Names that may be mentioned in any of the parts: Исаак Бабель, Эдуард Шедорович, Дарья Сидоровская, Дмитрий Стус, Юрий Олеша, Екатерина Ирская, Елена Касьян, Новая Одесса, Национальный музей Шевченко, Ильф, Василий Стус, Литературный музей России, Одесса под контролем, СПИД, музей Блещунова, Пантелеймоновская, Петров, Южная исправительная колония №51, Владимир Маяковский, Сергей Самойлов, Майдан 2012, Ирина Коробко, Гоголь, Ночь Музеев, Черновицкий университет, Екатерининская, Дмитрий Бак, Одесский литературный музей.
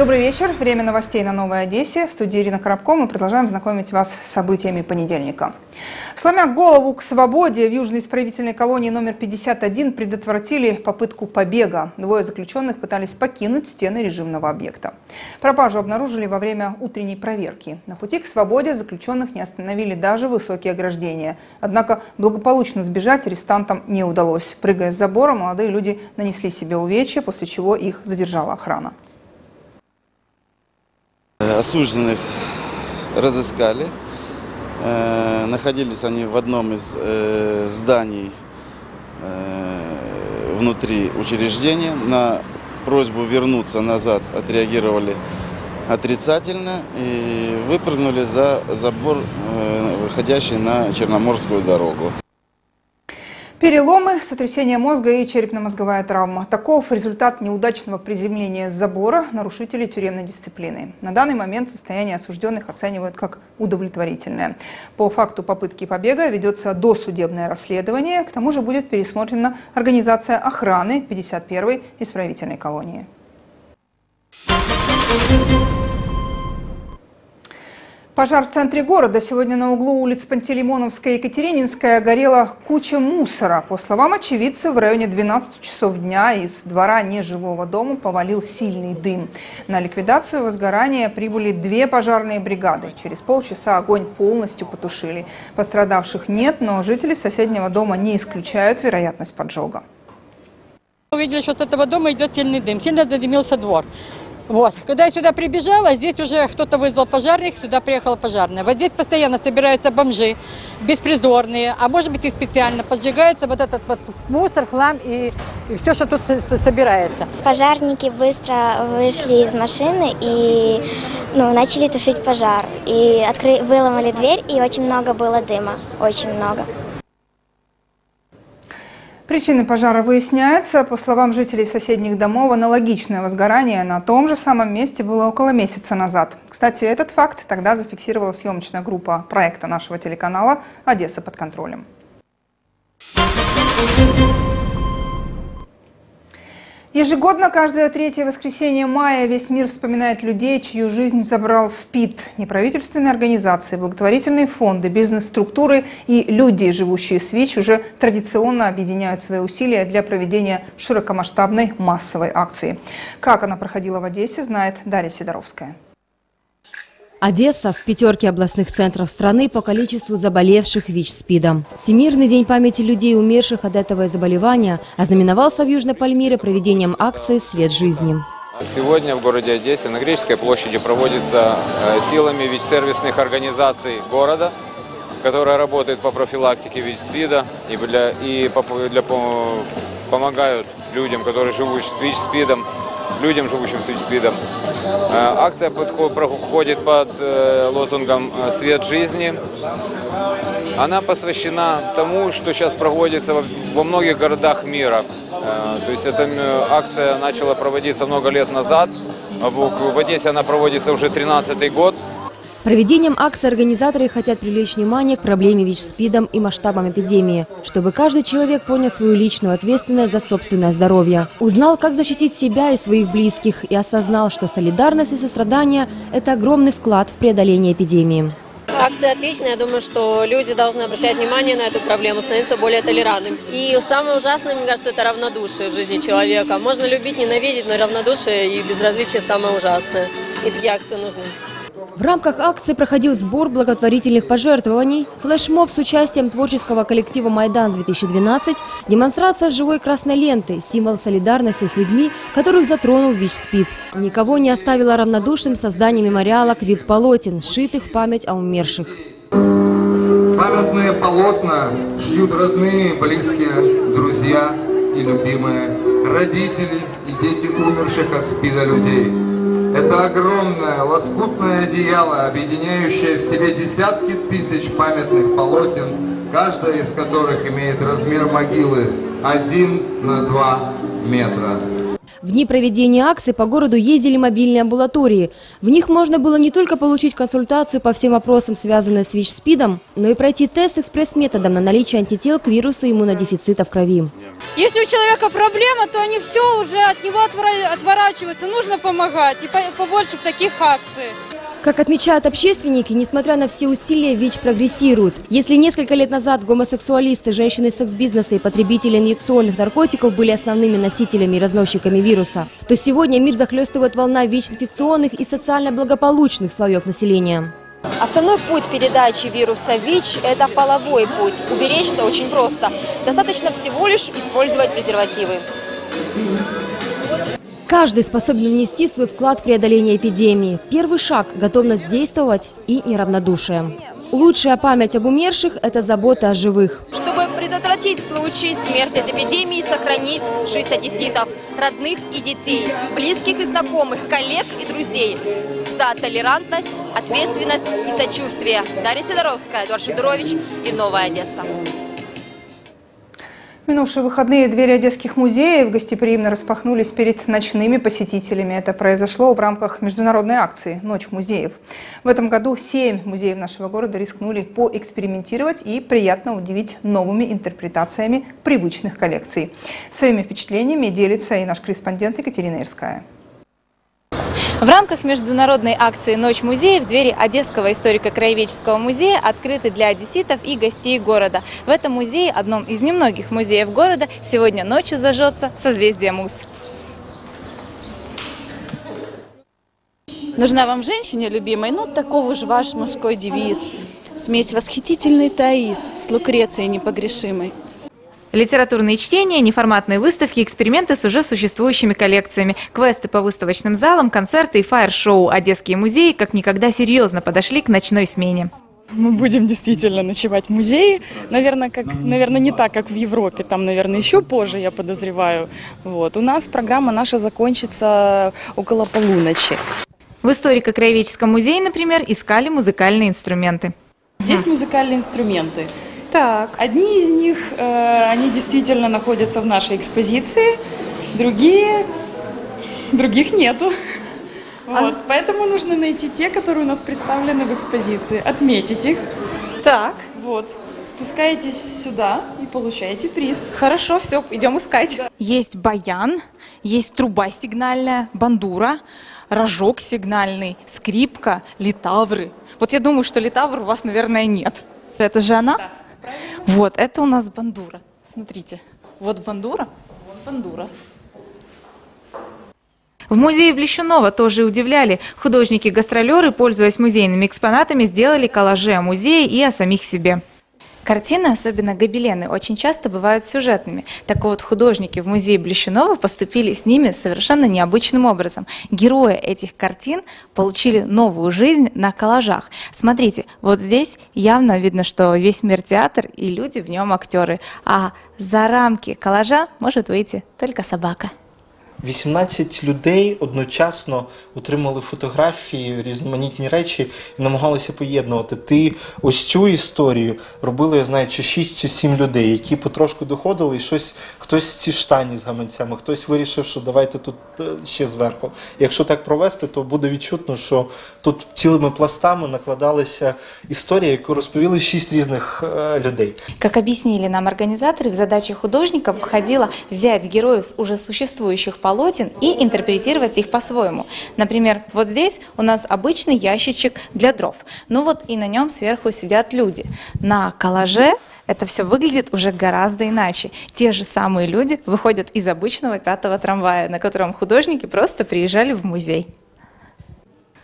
Добрый вечер. Время новостей на Новой Одессе. В студии Ирина Коробко. Мы продолжаем знакомить вас с событиями понедельника. Сломя голову к свободе, в Южной исправительной колонии номер 51 предотвратили попытку побега. Двое заключенных пытались покинуть стены режимного объекта. Пропажу обнаружили во время утренней проверки. На пути к свободе заключенных не остановили даже высокие ограждения. Однако благополучно сбежать арестантам не удалось. Прыгая с забора, молодые люди нанесли себе увечья, после чего их задержала охрана. Осужденных разыскали. Находились они в одном из зданий внутри учреждения. На просьбу вернуться назад отреагировали отрицательно и выпрыгнули за забор, выходящий на Черноморскую дорогу. Переломы, сотрясение мозга и черепно-мозговая травма. Таков результат неудачного приземления с забора нарушителей тюремной дисциплины. На данный момент состояние осужденных оценивают как удовлетворительное. По факту попытки побега ведется досудебное расследование. К тому же будет пересмотрена организация охраны 51-й исправительной колонии. Пожар в центре города. Сегодня на углу улиц Пантелеймоновская и Екатерининская горела куча мусора. По словам очевидцев, в районе 12 часов дня из двора нежилого дома повалил сильный дым. На ликвидацию возгорания прибыли две пожарные бригады. Через полчаса огонь полностью потушили. Пострадавших нет, но жители соседнего дома не исключают вероятность поджога. Увидели, что с этого дома идет сильный дым. Сильно задымился двор. Вот. Когда я сюда прибежала, здесь уже кто-то вызвал пожарных, сюда приехала пожарная. Вот здесь постоянно собираются бомжи, беспризорные, а может быть и специально поджигается вот этот вот мусор, хлам и все, что тут собирается. Пожарники быстро вышли из машины и начали тушить пожар. И выломали дверь, и очень много было дыма, очень много. Причины пожара выясняются. По словам жителей соседних домов, аналогичное возгорание на том же самом месте было около месяца назад. Кстати, этот факт тогда зафиксировала съемочная группа проекта нашего телеканала «Одесса под контролем». Ежегодно, каждое третье воскресенье мая, весь мир вспоминает людей, чью жизнь забрал СПИД. Неправительственные организации, благотворительные фонды, бизнес-структуры и люди, живущие с ВИЧ, уже традиционно объединяют свои усилия для проведения широкомасштабной массовой акции. Как она проходила в Одессе, знает Дарья Сидоровская. Одесса в пятерке областных центров страны по количеству заболевших ВИЧ-СПИДом. Всемирный день памяти людей, умерших от этого заболевания, ознаменовался в Южной Пальмире проведением акции «Свет жизни». Сегодня в городе Одессе на Греческой площади проводится силами ВИЧ-сервисных организаций города, которая работает по профилактике ВИЧ-СПИДа и помогают людям, которые живут с ВИЧ-СПИДом. Людям, живущим с ВИЧ-СПИДом. Акция проходит под лозунгом «Свет жизни». Она посвящена тому, что сейчас проводится во многих городах мира. То есть эта акция начала проводиться много лет назад. В Одессе она проводится уже 13-й год. Проведением акции организаторы хотят привлечь внимание к проблеме ВИЧ-СПИДом и масштабам эпидемии, чтобы каждый человек понял свою личную ответственность за собственное здоровье, узнал, как защитить себя и своих близких, и осознал, что солидарность и сострадание – это огромный вклад в преодоление эпидемии. Акция отличная. Я думаю, что люди должны обращать внимание на эту проблему, становиться более толерантными. И самое ужасное, мне кажется, это равнодушие в жизни человека. Можно любить, ненавидеть, но равнодушие и безразличие самое ужасное. И такие акции нужны. В рамках акции проходил сбор благотворительных пожертвований, флешмоб с участием творческого коллектива «Майдан 2012», демонстрация живой красной ленты, символ солидарности с людьми, которых затронул ВИЧ-СПИД. Никого не оставило равнодушным создание мемориала «Квит-полотен», сшитых в память о умерших. Памятные полотна шьют родные, близкие, друзья и любимые, родители и дети умерших от СПИДа людей. Это огромное лоскутное одеяло, объединяющее в себе десятки тысяч памятных полотен, каждая из которых имеет размер могилы 1 на 2 метра. В дни проведения акции по городу ездили мобильные амбулатории. В них можно было не только получить консультацию по всем вопросам, связанным с ВИЧ-СПИДом, но и пройти тест экспресс-методом на наличие антител к вирусу иммунодефицита в крови. Если у человека проблема, то они все уже от него отворачиваются. Нужно помогать и побольше таких акций. Как отмечают общественники, несмотря на все усилия, ВИЧ прогрессирует. Если несколько лет назад гомосексуалисты, женщины секс-бизнеса и потребители инъекционных наркотиков были основными носителями и разносчиками вируса, то сегодня мир захлестывает волна ВИЧ-инфекционных и социально благополучных слоев населения. Основной путь передачи вируса ВИЧ – это половой путь. Уберечься очень просто. Достаточно всего лишь использовать презервативы. Каждый способен внести свой вклад в преодоление эпидемии. Первый шаг – готовность действовать и неравнодушие. Лучшая память об умерших – это забота о живых. Чтобы предотвратить случаи смерти от эпидемии, сохранить жизнь одесситов, родных и детей, близких и знакомых, коллег и друзей. За толерантность, ответственность и сочувствие. Дарья Сидоровская, Эдуард Шедорович и Новая Одесса. Минувшие выходные двери одесских музеев гостеприимно распахнулись перед ночными посетителями. Это произошло в рамках международной акции «Ночь музеев». В этом году 7 музеев нашего города рискнули поэкспериментировать и приятно удивить новыми интерпретациями привычных коллекций. Своими впечатлениями делится и наш корреспондент Екатерина Ирская. В рамках международной акции «Ночь музеев» двери Одесского историко-краеведческого музея открыты для одесситов и гостей города. В этом музее, одном из немногих музеев города, сегодня ночью зажжется созвездие муз. Нужна вам женщине, любимой, ну такого же ваш мужской девиз. Смесь восхитительный Таис с Лукрецией непогрешимой. Литературные чтения, неформатные выставки, эксперименты с уже существующими коллекциями, квесты по выставочным залам, концерты и фаер-шоу. Одесские музеи как никогда серьезно подошли к ночной смене. Мы будем действительно ночевать в музее. Наверное, не так, как в Европе. Там, наверное, еще позже, я подозреваю. Вот. У нас программа наша закончится около полуночи. В историко-краеведческом музее, например, искали музыкальные инструменты. Здесь музыкальные инструменты. Так. Одни из них, они действительно находятся в нашей экспозиции, других нету. Вот, поэтому нужно найти те, которые у нас представлены в экспозиции, отметить их. Так. Вот. Спускаетесь сюда и получаете приз. Хорошо, все, идем искать. Да. Есть баян, есть труба сигнальная, бандура, рожок сигнальный, скрипка, литавры. Вот я думаю, что литавр у вас, наверное, нет. Это же она? Да. Вот, это у нас бандура. Смотрите, вот бандура, вот бандура. В музее Блещунова тоже удивляли. Художники-гастролеры, пользуясь музейными экспонатами, сделали коллажи о музее и о самих себе. Картины, особенно гобелены, очень часто бывают сюжетными. Так вот, художники в музее Блещунова поступили с ними совершенно необычным образом. Герои этих картин получили новую жизнь на коллажах. Смотрите, вот здесь явно видно, что весь мир театр и люди в нем актеры. А за рамки коллажа может выйти только собака. 18 людей одночасно отримали фотографії, різноманітні речі і намагалися поєднувати. Ти ось цю історію робили, я знаю, чи 6 чи 7 людей, які потрошку доходили, і щось, хтось ці штані з гаманцями, хтось вирішив, що давайте тут ще зверху. Якщо так провести, то буде відчутно, що тут цілими пластами накладалася історія, яку розповіли 6 різних людей. Як об'яснили нам організатори, в задачі художників входило взяти героїв з уже существуючих полотен и интерпретировать их по-своему. Например, вот здесь у нас обычный ящичек для дров. Ну вот и на нем сверху сидят люди. На коллаже это все выглядит уже гораздо иначе. Те же самые люди выходят из обычного 5-го трамвая, на котором художники просто приезжали в музей.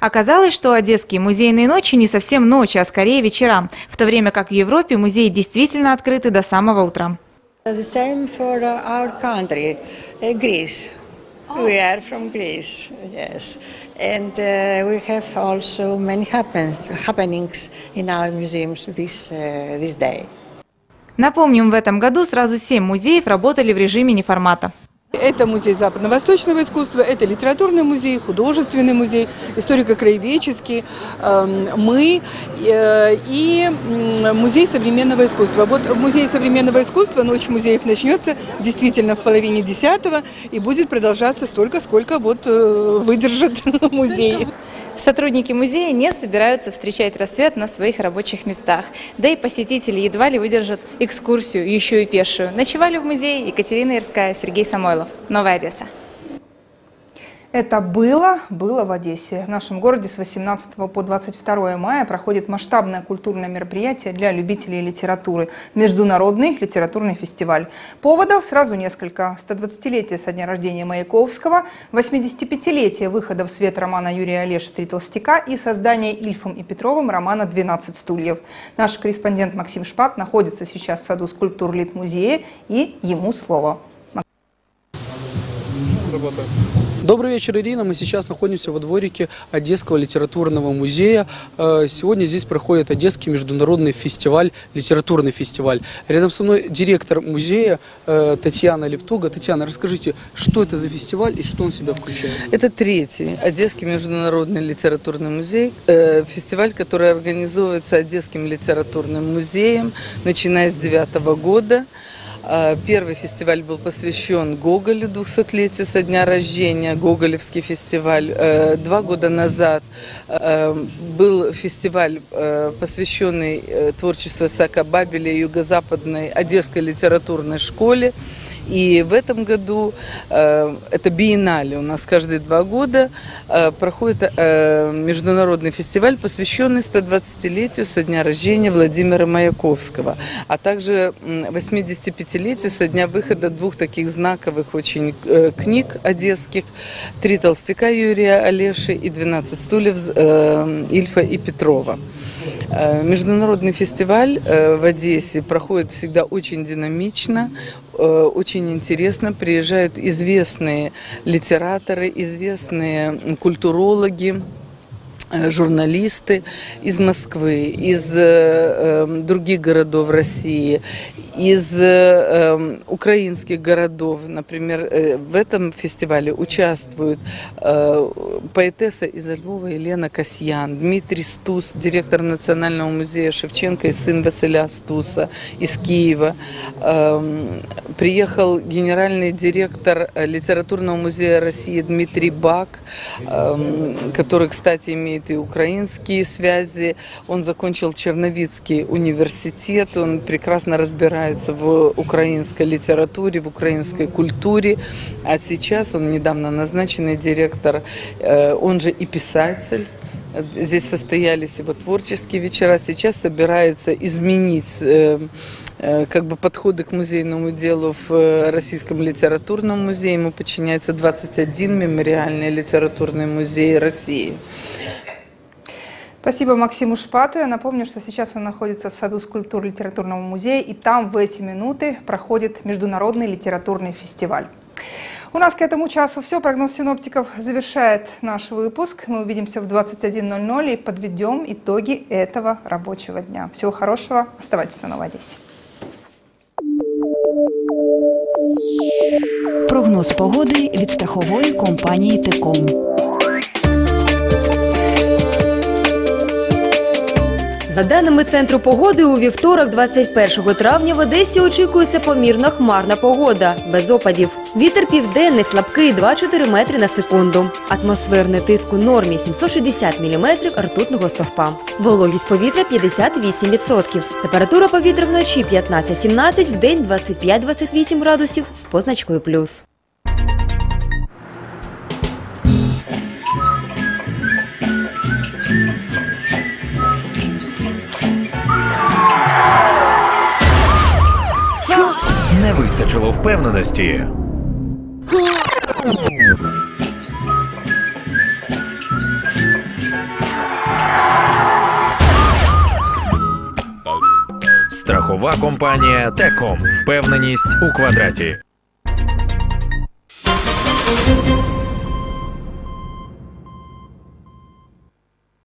Оказалось, что одесские музейные ночи не совсем ночи, а скорее вечера, в то время как в Европе музеи действительно открыты до самого утра. The same for our country, Greece. We are from Greece, yes, and we have also many happenings in our museums this day. Напомним, в этом году сразу 7 музеев работали в режиме неформата. Это музей западно-восточного искусства, это литературный музей, художественный музей, историко-краеведческий, мы и музей современного искусства. Вот музей современного искусства, ночь музеев начнется действительно в половине 10-го и будет продолжаться столько, сколько вот выдержит музей. Сотрудники музея не собираются встречать рассвет на своих рабочих местах. Да и посетители едва ли выдержат экскурсию, еще и пешую. Ночевали в музее Екатерина Ирская, Сергей Самойлов. Новая Одесса. Это было в Одессе. В нашем городе с 18 по 22 мая проходит масштабное культурное мероприятие для любителей литературы – Международный литературный фестиваль. Поводов сразу несколько. 120-летие со дня рождения Маяковского, 85-летие выхода в свет романа Юрия Олеша «Три толстяка» и создание Ильфом и Петровым романа «12 стульев». Наш корреспондент Максим Шпак находится сейчас в саду скульптур Литмузея, и ему слово. Добрый вечер, Ирина. Мы сейчас находимся во дворике Одесского литературного музея. Сегодня здесь проходит Одесский международный фестиваль, литературный фестиваль. Рядом со мной директор музея Татьяна Липтуга. Татьяна, расскажите, что это за фестиваль и что он в себя включает? Это третий Одесский международный литературный музей. Фестиваль, который организовывается Одесским литературным музеем, начиная с 2009 года. Первый фестиваль был посвящен Гоголю, 200-летию со дня рождения, Гоголевский фестиваль. 2 года назад был фестиваль, посвященный творчеству Исаака Бабеля и юго-западной Одесской литературной школе. И в этом году, это биеннале у нас каждые 2 года, проходит международный фестиваль, посвященный 120-летию со дня рождения Владимира Маяковского, а также 85-летию со дня выхода 2 таких знаковых очень книг одесских: «Три толстяка» Юрия Олеши и «12 стульев» Ильфа и Петрова. Международный фестиваль в Одессе проходит всегда очень динамично, очень интересно. Приезжают известные литераторы, известные культурологи, журналисты из Москвы, из других городов России, из украинских городов. Например, в этом фестивале участвуют поэтесса из Львова Елена Касьян, Дмитрий Стус, директор Национального музея Шевченко и сын Василия Стуса из Киева. Приехал генеральный директор Литературного музея России Дмитрий Бак, который, кстати, имеет и украинские связи. Он закончил Черновицкий университет, он прекрасно разбирается в украинской литературе, в украинской культуре. А сейчас он недавно назначенный директор, он же и писатель. Здесь состоялись его творческие вечера. Сейчас собирается изменить как бы подходы к музейному делу в Российском литературном музее. Ему подчиняется 21 мемориальный литературный музей России. Спасибо Максиму Шпату. Я напомню, что сейчас он находится в саду скульптур Литературного музея, и там в эти минуты проходит Международный литературный фестиваль. У нас к этому часу все. Прогноз синоптиков завершает наш выпуск. Мы увидимся в 21:00 и подведем итоги этого рабочего дня. Всего хорошего. Оставайтесь на Новой Одессе. Прогноз погоди від страхової компанії ТЕКОМ. За даними Центру погоди, у вівторок 21 травня в Одесі очікується помірно хмарна погода, без опадів. Вітер південний слабкий 2,4 метри на секунду. Атмосферний тиск у нормі 760 міліметрів ртутного стовпа. Вологість повітря 58%. Температура повітря вночі 15-17, вдень 25-28 градусів з позначкою «плюс». Не вистачило впевненості. Страхова компанія ТЕКОМ. Впевненість у квадраті.